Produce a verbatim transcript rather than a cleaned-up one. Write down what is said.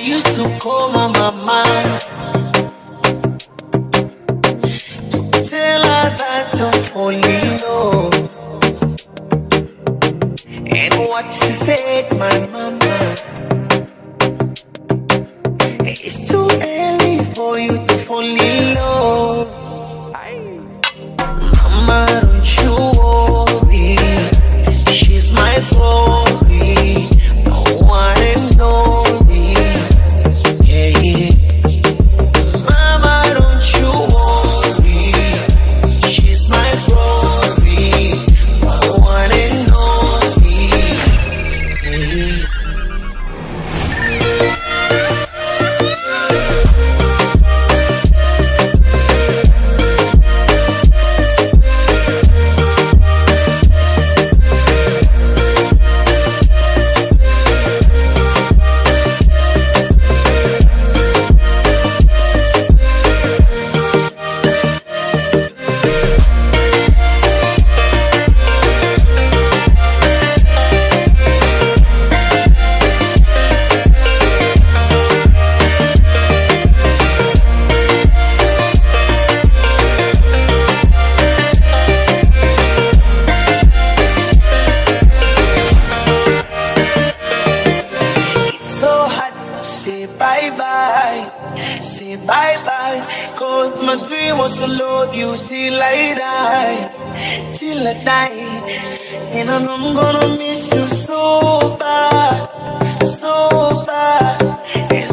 they used to come on my mind. Tell her that I'm falling low, and what she said, my mama, it's too early for you to fall in love. Mama, don't you worry, she's my baby, no one and no.